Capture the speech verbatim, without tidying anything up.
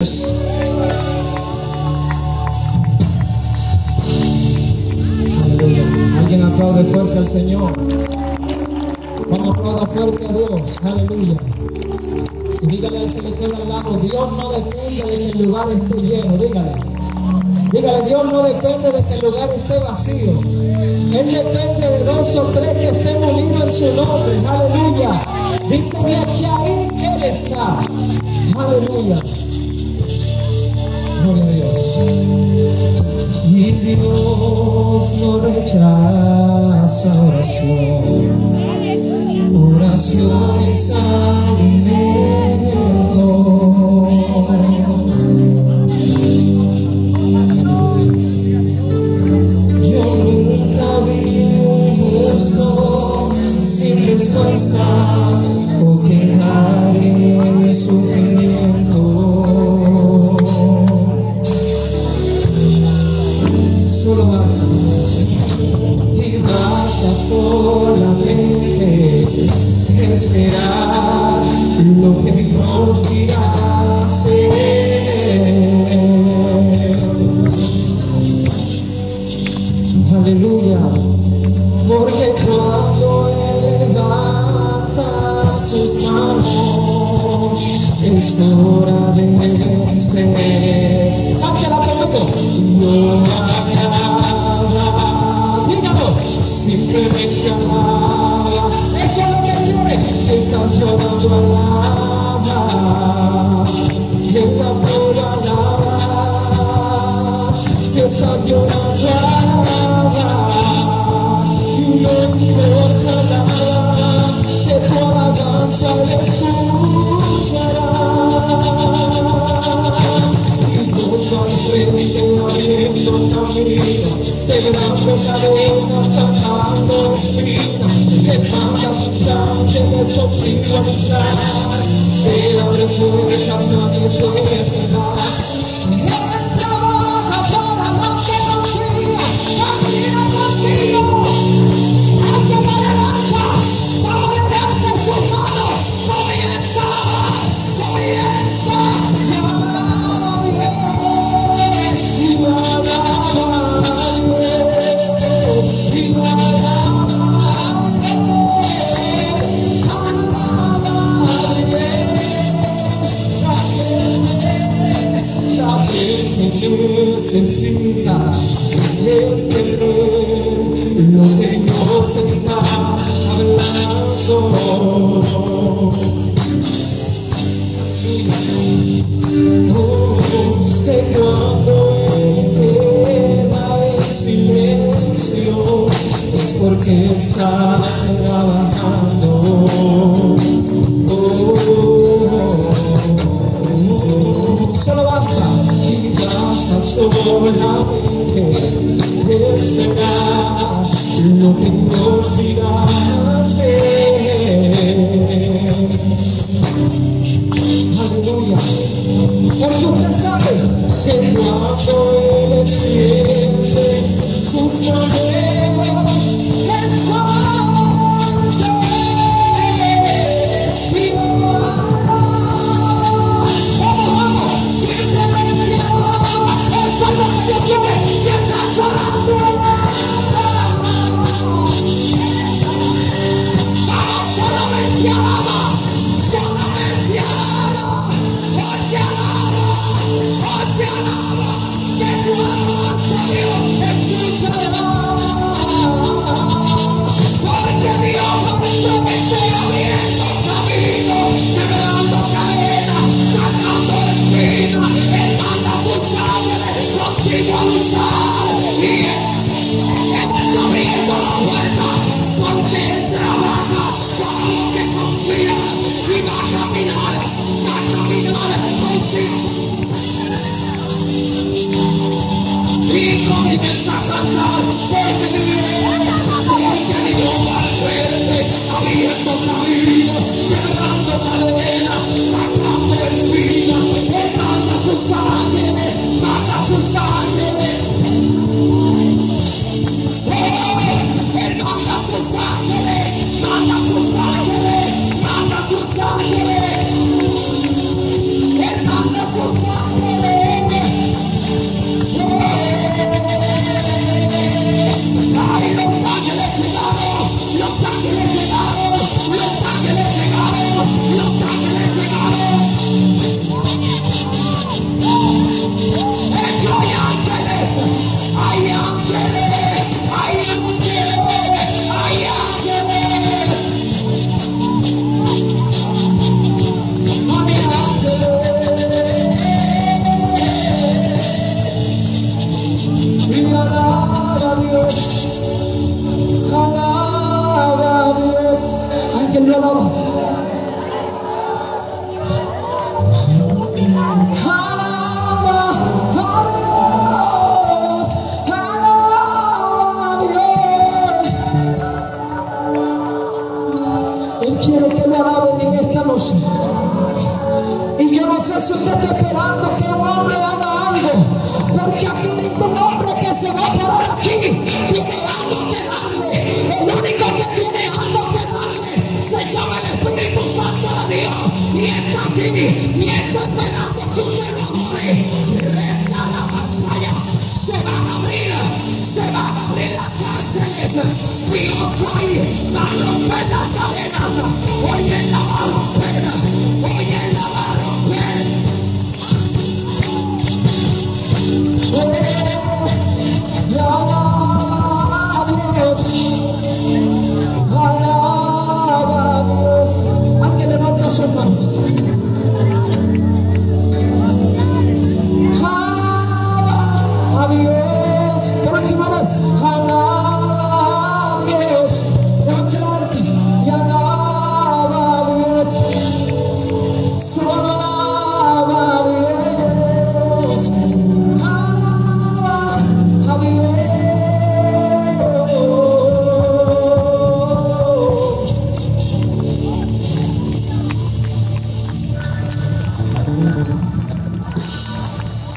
Aleluya. Alguien aplaude fuerte al Señor. Vamos a aplaudir fuerte a Dios. Aleluya. Y dígale al que le queda al lado: Dios no depende de que el lugar esté lleno. Dígale. Dígale: Dios no depende de que el lugar esté vacío. Él depende de dos o tres que estén unidos en su nombre. Aleluya. Dice que ahí Él está. Aleluya. Gloria a Dios. Mi Dios no rechaza oración, oración es alimento. Yo nunca vi un gusto sin respuesta o quedar en sufrimiento. Solamente esperar lo que Dios irá a hacer. Aleluya, porque cuando levanta sus manos es hora de vencer. Ángela, que simplemente alaba, eso es lo que llores. Si estás llorando, alaba, que el amor alaba. Si estás llorando, alaba, y no importa nada, que tu alabanza le escuchará. Y tú vas frente abriendo camino, te verás pecador, que manda sus ángeles contigo a entrar, te abre puertas, nadie puede cerrar. Necesita entender lo que Dios está hablando. Oh, que cuando Él queda en silencio es porque está trabajando. Solamente esperar lo que Dios irá a hacer. Aleluya. Porque usted sabe que cuando Él extiende sus manos, ¡suscríbete! ti, y esta pedazo de amores, esta la pantalla, se va a abrir, se va a abrir la cárcel, y os voy a romper la cadena, hoy en la balacera.